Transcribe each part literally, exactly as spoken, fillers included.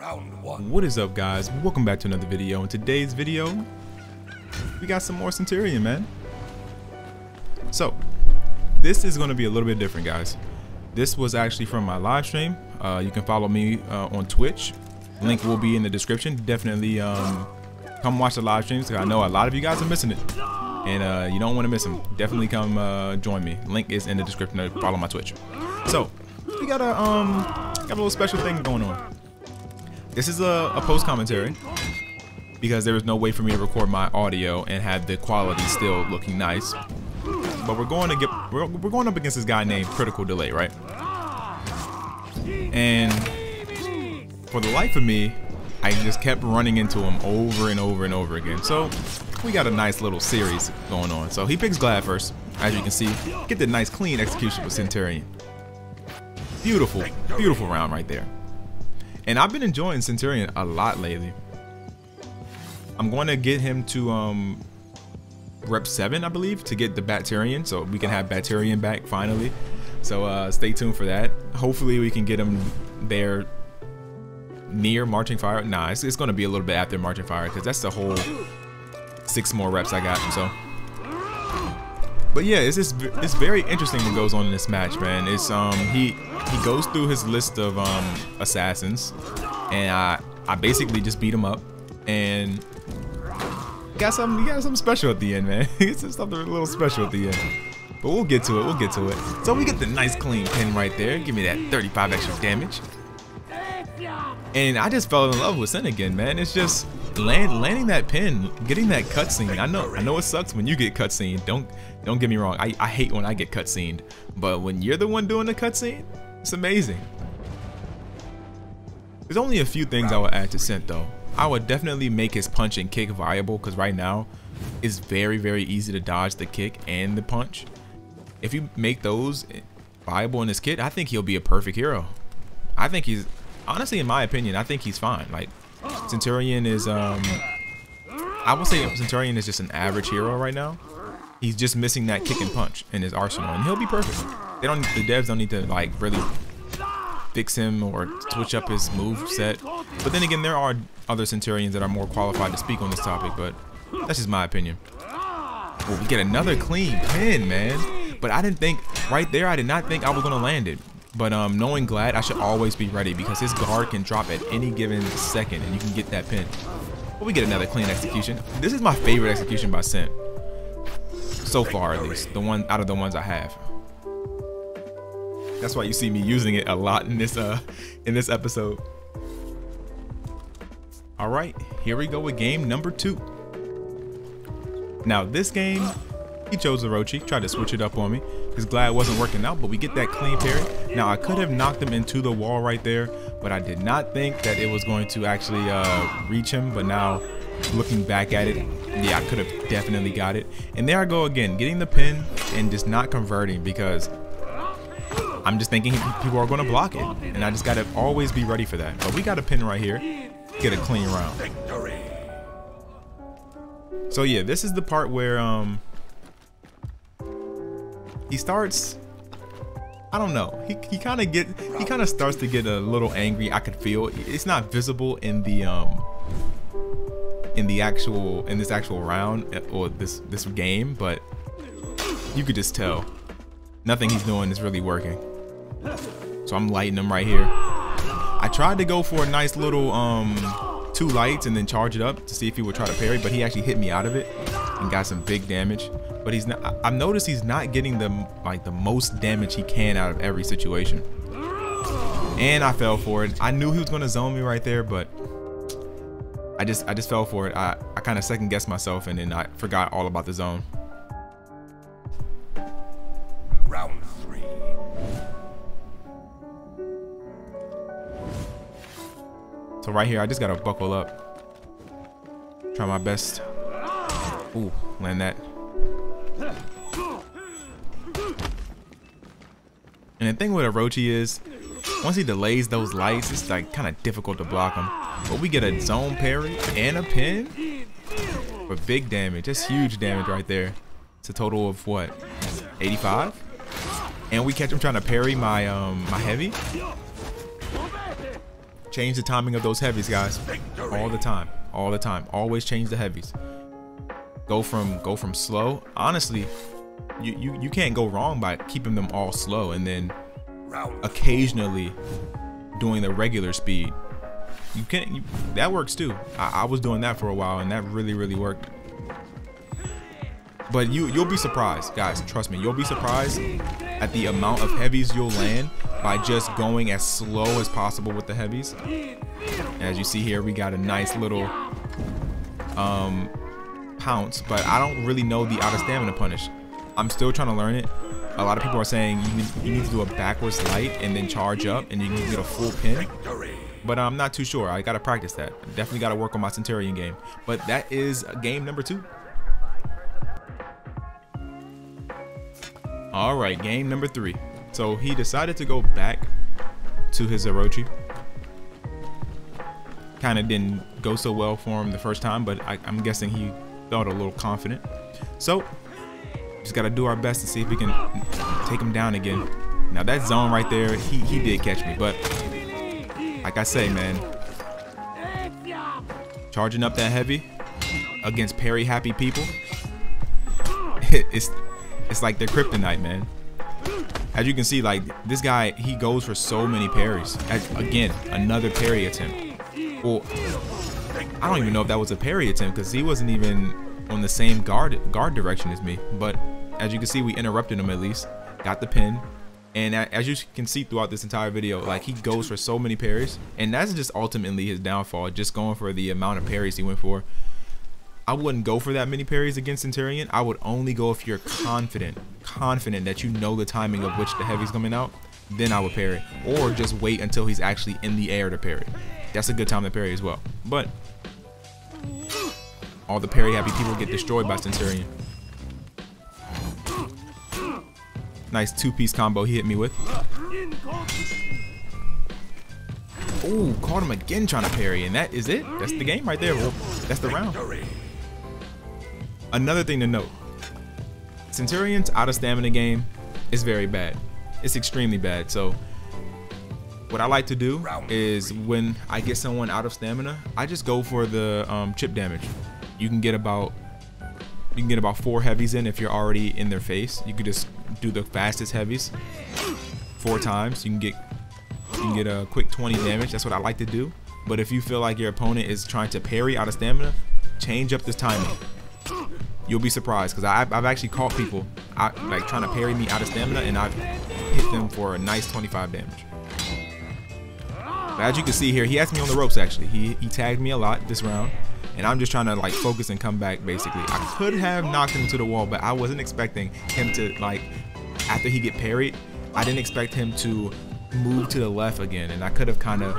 Round one. What is up, guys? Welcome back to another video. In today's video, we got some more Centurion, man. So, this is going to be a little bit different, guys. This was actually from my live stream. Uh, you can follow me uh, on Twitch. Link will be in the description. Definitely um, come watch the live streams. I know a lot of you guys are missing it, and uh, you don't want to miss them. Definitely come uh, join me. Link is in the description. To follow my Twitch. So, we got a um, got a little special thing going on. This is a, a post commentary because there was no way for me to record my audio and have the quality still looking nice. But we're going to get we're, we're going up against this guy named Critical Delay, right? And for the life of me, I just kept running into him over and over and over again. So we got a nice little series going on. So he picks Glad first, as you can see. Get the nice clean execution with Centurion. Beautiful, beautiful round right there. And I've been enjoying Centurion a lot lately. I'm going to get him to um, rep seven, I believe, to get the Bacterion, so we can have Bacterion back finally. So uh, stay tuned for that. Hopefully we can get him there near Marching Fire. Nah, it's, it's going to be a little bit after Marching Fire because that's the whole six more reps I got. So, but yeah, it's just, it's very interesting what goes on in this match, man. It's um he. He goes through his list of um, assassins, and I I basically just beat him up, and got something got something special at the end, man. It's just something a little special at the end, but we'll get to it. We'll get to it. So we get the nice clean pin right there. Give me that thirty-five extra damage, and I just fell in love with Sen again, man. It's just land, landing that pin, getting that cutscene. I know I know it sucks when you get cutscene. Don't don't get me wrong. I I hate when I get cutscened, but when you're the one doing the cutscene. It's amazing. There's only a few things I would add to Sen though. I would definitely make his punch and kick viable because right now it's very, very easy to dodge the kick and the punch. If you make those viable in his kit, I think he'll be a perfect hero. I think he's, honestly, in my opinion, I think he's fine. Like, Centurion is, um, I would say Centurion is just an average hero right now. He's just missing that kick and punch in his arsenal, and he'll be perfect. They don't. The devs don't need to like really fix him or switch up his move set. But then again, there are other Centurions that are more qualified to speak on this topic. But that's just my opinion. Well, we get another clean pin, man. But I didn't think right there. I did not think I was gonna land it. But um, knowing Glad, I should always be ready because his guard can drop at any given second, and you can get that pin. But we get another clean execution. This is my favorite execution by Sen so far, at least the one out of the ones I have. That's why you see me using it a lot in this uh in this episode. All right, here we go with game number two. Now this game, he chose Orochi, tried to switch it up on me. His Glad wasn't working out, but we get that clean parry. Now I could have knocked him into the wall right there, but I did not think that it was going to actually uh, reach him. But now looking back at it, yeah, I could have definitely got it. And there I go again, getting the pin and just not converting because I'm just thinking people are going to block it, and I just got to always be ready for that. But we got a pin right here, get a clean round. So yeah, this is the part where um he starts, I don't know, he, he kind of get he kind of starts to get a little angry. I could feel it. It's not visible in the um in the actual in this actual round or this this game, but you could just tell nothing he's doing is really working. So I'm lighting him right here. I tried to go for a nice little um, two lights and then charge it up to see if he would try to parry, but he actually hit me out of it and got some big damage. But he's not. I've noticed he's not getting the like the most damage he can out of every situation. And I fell for it. I knew he was gonna zone me right there, but I just I just fell for it. I I kind of second guessed myself and then I forgot all about the zone. Round three. So right here, I just gotta buckle up. Try my best. Ooh, land that. And the thing with Orochi is, once he delays those lights, it's like kind of difficult to block him. But we get a zone parry and a pin for big damage. That's huge damage right there. It's a total of what, eighty-five? And we catch him trying to parry my um my heavy. Change the timing of those heavies, guys. Victory. All the time, all the time. Always change the heavies. Go from go from slow. Honestly, you you, you can't go wrong by keeping them all slow and then occasionally doing the regular speed. You can't. You, that works too. I, I was doing that for a while, and that really really worked. But you you'll be surprised, guys. Trust me, you'll be surprised at the amount of heavies you'll land by just going as slow as possible with the heavies. As you see here, we got a nice little um, pounce, but I don't really know the out of stamina punish. I'm still trying to learn it. A lot of people are saying you need, you need to do a backwards light and then charge up and you can get a full pin. But I'm not too sure. I gotta practice that. Definitely gotta work on my Centurion game. But that is game number two. All right, game number three. So he decided to go back to his Orochi. Kind of didn't go so well for him the first time, but I, I'm guessing he felt a little confident. So just got to do our best to see if we can take him down again. Now that zone right there, he, he did catch me, but like I say, man, charging up that heavy against parry happy people, it's it's like their kryptonite, man. As you can see, like this guy, he goes for so many parries. As, again, another parry attempt. Well, I don't even know if that was a parry attempt because he wasn't even on the same guard guard direction as me. But as you can see, we interrupted him at least, got the pin. And as you can see throughout this entire video, like he goes for so many parries, and that's just ultimately his downfall, just going for the amount of parries he went for. I wouldn't go for that many parries against Centurion. I would only go if you're confident, confident that you know the timing of which the heavy's coming out, then I would parry. Or just wait until he's actually in the air to parry. That's a good time to parry as well. But all the parry happy people get destroyed by Centurion. Nice two-piece combo he hit me with. Ooh, caught him again trying to parry, and that is it. That's the game right there. Well, that's the round. Another thing to note, Centurion's out of stamina game is very bad. It's extremely bad. So what I like to do is when I get someone out of stamina, I just go for the um, chip damage. You can get about you can get about four heavies in if you're already in their face. You could just do the fastest heavies four times. You can get you can get a quick twenty damage. That's what I like to do. But if you feel like your opponent is trying to parry out of stamina, change up this timing. You'll be surprised because I've, I've actually caught people I, like trying to parry me out of stamina, and I've hit them for a nice twenty-five damage. But as you can see here, he has me on the ropes actually. He, he tagged me a lot this round, and I'm just trying to like focus and come back basically. I could have knocked him to the wall, but I wasn't expecting him to like, after he get parried, I didn't expect him to move to the left again, and I could have kind of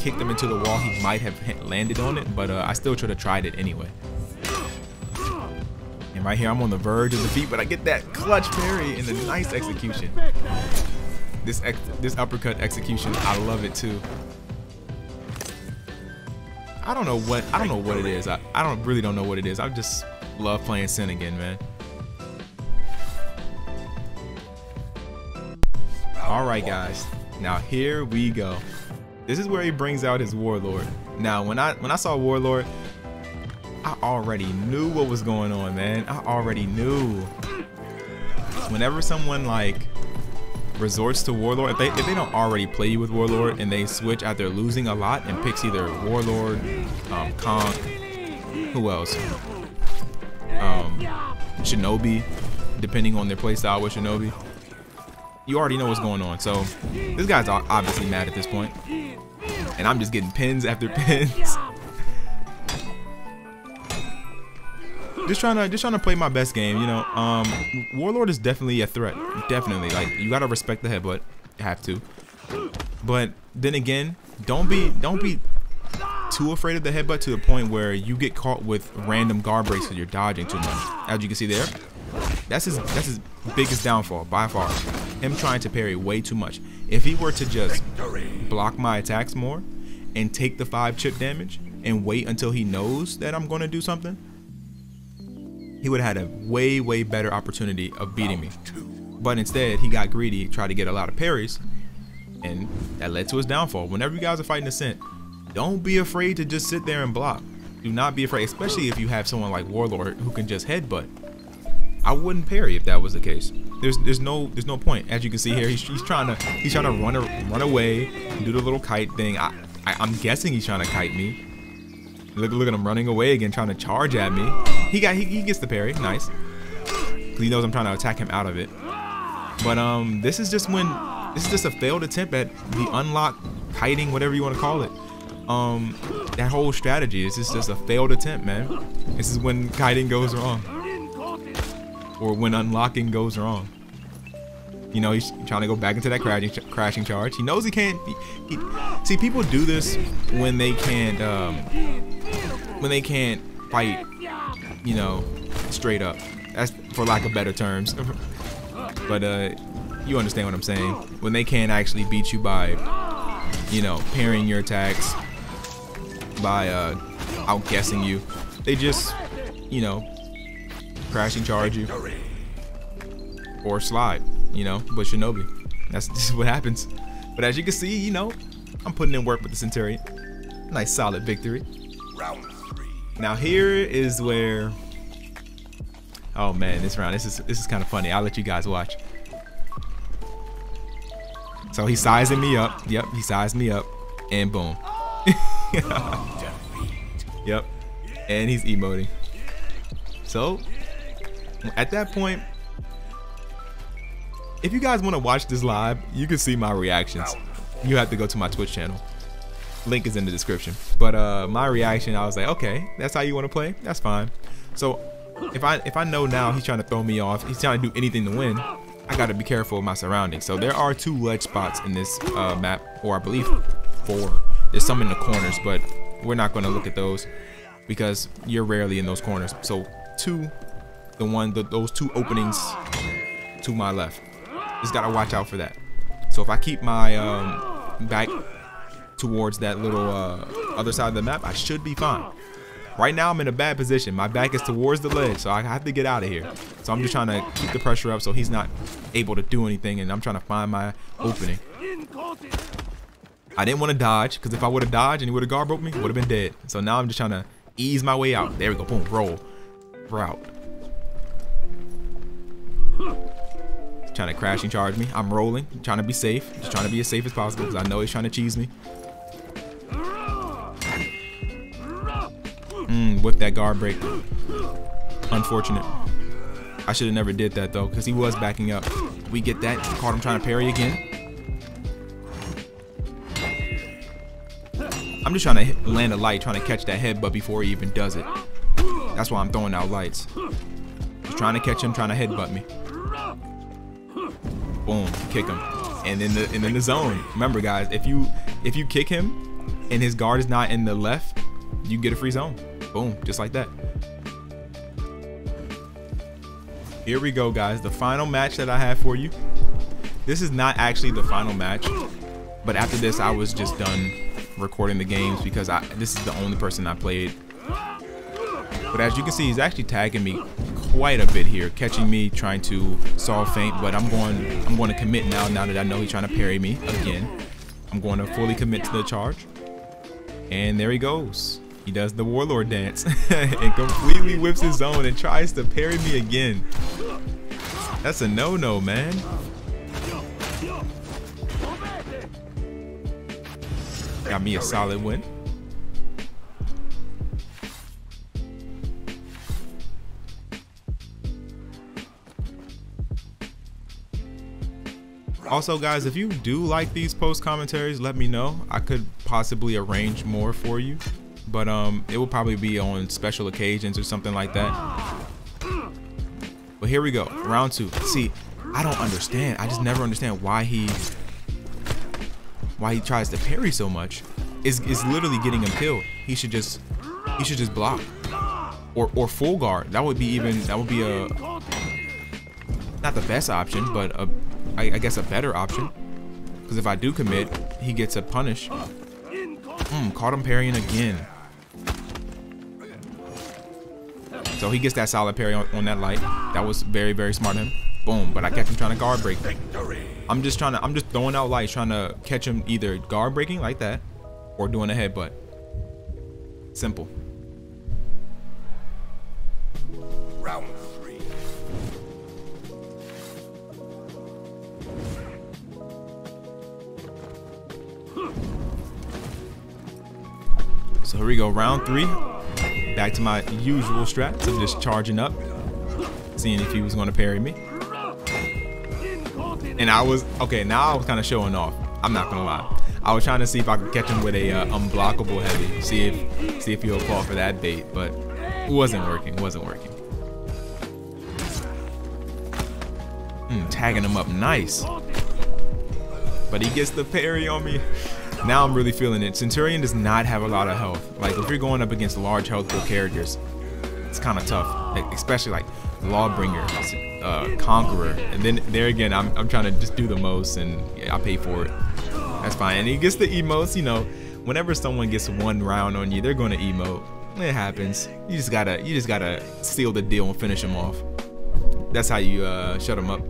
kicked him into the wall. He might have landed on it, but uh, I still should have tried it anyway. Right here, I'm on the verge of defeat, but I get that clutch parry and the nice execution. This ex this uppercut execution, I love it too. I don't know what I don't know what it is. I, I don't really don't know what it is. I just love playing Sin again, man. All right, guys. Now here we go. This is where he brings out his Warlord. Now, when I when I saw Warlord, I already knew what was going on, man. I already knew. Whenever someone like resorts to Warlord, if they, if they don't already play you with Warlord and they switch after losing a lot and picks either Warlord, um, Conk, who else? Um, Shinobi, depending on their playstyle with Shinobi. You already know what's going on. So this guy's obviously mad at this point. And I'm just getting pins after pins. Just trying to just trying to play my best game, you know. Um, Warlord is definitely a threat, definitely. Like you gotta respect the headbutt, you have to. But then again, don't be don't be too afraid of the headbutt to the point where you get caught with random guard breaks because you're dodging too much. As you can see there, that's his that's his biggest downfall by far. Him trying to parry way too much. If he were to just block my attacks more and take the five chip damage and wait until he knows that I'm gonna do something, he would have had a way, way better opportunity of beating me. But instead, he got greedy, tried to get a lot of parries, and that led to his downfall. Whenever you guys are fighting Ascent, don't be afraid to just sit there and block. Do not be afraid, especially if you have someone like Warlord who can just headbutt. I wouldn't parry if that was the case. There's there's no there's no point. As you can see here, he's, he's trying to he's trying to run a, run away and do the little kite thing. I, I I'm guessing he's trying to kite me. Look look at him running away again, trying to charge at me. He got he, he gets the parry, nice. Cause he knows I'm trying to attack him out of it. But um, this is just when this is just a failed attempt at the unlock kiting, whatever you want to call it. Um, that whole strategy is just, just a failed attempt, man. This is when kiting goes wrong. Or when unlocking goes wrong. You know, he's trying to go back into that crashing, crashing charge. He knows he can't. He, he, see, people do this when they can't, um, when they can't fight, you know, straight up. That's for lack of better terms. But uh, you understand what I'm saying. When they can't actually beat you by, you know, parrying your attacks, by uh, outguessing you, they just, you know, crashing charge you or slide, you know. But Shinobi, that's just what happens. But as you can see, you know, I'm putting in work with the Centurion. Nice solid victory. Round three. Now here is where, oh man, this round, this is this is kind of funny. I'll let you guys watch. So he's sizing me up. Yep, he sized me up, and boom. Yep, and he's emoting. So at that point, if you guys want to watch this live, you can see my reactions. You have to go to my Twitch channel. Link is in the description. But uh, my reaction, I was like, okay, that's how you want to play? That's fine. So if I if I know now he's trying to throw me off, he's trying to do anything to win, I got to be careful of my surroundings. So there are two ledge spots in this uh, map, or I believe four. There's some in the corners, but we're not going to look at those because you're rarely in those corners. So two. The one, the, those two openings to my left. Just gotta watch out for that. So if I keep my um, back towards that little uh, other side of the map, I should be fine. Right now I'm in a bad position. My back is towards the ledge, so I have to get out of here. So I'm just trying to keep the pressure up so he's not able to do anything, and I'm trying to find my opening. I didn't want to dodge, because if I would have dodged and he would have guard broke me, would have been dead. So now I'm just trying to ease my way out. There we go, boom, roll. We're out. Trying to crash and charge me. I'm rolling, I'm trying to be safe, just trying to be as safe as possible because I know he's trying to cheese me. Mm, with that guard break, unfortunate. I should have never did that though, because he was backing up. We get that, caught him trying to parry again. I'm just trying to land a light, trying to catch that headbutt before he even does it. That's why I'm throwing out lights. Just trying to catch him, trying to headbutt me. Boom, kick him, and in the and in the zone. Remember, guys, if you if you kick him and his guard is not in the left, you get a free zone. Boom, just like that. Here we go, guys. The final match that I have for you. This is not actually the final match, but after this, I was just done recording the games because I this is the only person I played. But as you can see, he's actually tagging me quite a bit here, catching me trying to solve feint, but I'm going I'm going to commit now now that I know he's trying to parry me again. I'm going to fully commit to the charge, and there he goes. He does the Warlord dance and completely whips his zone and tries to parry me again. That's a no-no, man. Got me a solid win. Also, guys, if you do like these post commentaries, let me know. I could possibly arrange more for you, but um, it will probably be on special occasions or something like that. But here we go, round two. See, I don't understand. I just never understand why he, why he tries to parry so much. It's, it's literally getting him killed. He should just, he should just block, or or full guard. That would be even, that would be a, not the best option, but a. I, I guess a better option, because if I do commit, he gets a punish. Mm, caught him parrying again. So he gets that solid parry on, on that light. That was very, very smart of him. Boom. But I catch him trying to guard break. I'm just trying to, I'm just throwing out lights, trying to catch him either guard breaking like that or doing a headbutt. Simple. Round three. So here we go, round three. Back to my usual strats of just charging up, seeing if he was going to parry me. And I was, okay, now I was kind of showing off. I'm not going to lie. I was trying to see if I could catch him with a uh, unblockable heavy, see if see if he'll fall for that bait, but it wasn't working, wasn't working. Mm, tagging him up nice. But he gets the parry on me. Now I'm really feeling it. Centurion does not have a lot of health. Like, if you're going up against large healthful characters, it's kind of tough, like, especially like Lawbringer, uh, Conqueror. And then there again, I'm, I'm trying to just do the most, and yeah, I pay for it. That's fine. And he gets the emotes, you know, whenever someone gets one round on you, they're going to emote. It happens. You just gotta, you just gotta seal the deal and finish them off. That's how you uh, shut them up.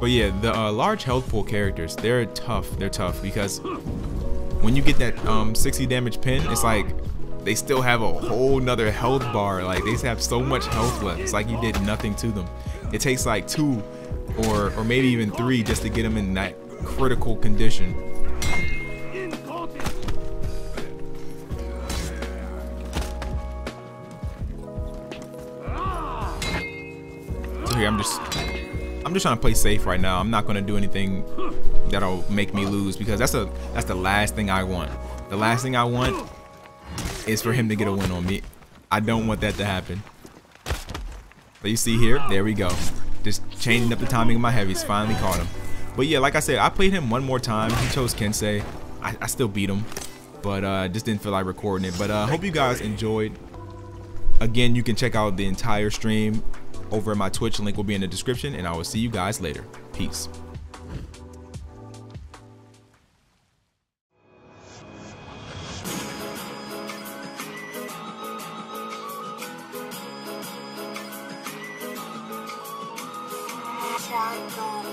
But yeah, the uh, large health pool characters, they're tough. They're tough because when you get that um, sixty damage pin, it's like they still have a whole nother health bar. Like, they have so much health left. It's like you did nothing to them. It takes like two or or maybe even three just to get them in that critical condition. So here, I'm just I'm just trying to play safe right now. I'm not going to do anything that'll make me lose, because that's a that's the last thing I want. The last thing I want is for him to get a win on me. I don't want that to happen. But you see here, there we go. Just changing up the timing of my heavies. Finally caught him. But yeah, like I said, I played him one more time. He chose Kensei. I, I still beat him, but uh, just didn't feel like recording it. But I uh, hope you guys enjoyed. Again, you can check out the entire stream over at my Twitch. Link will be in the description, and I will see you guys later. Peace. I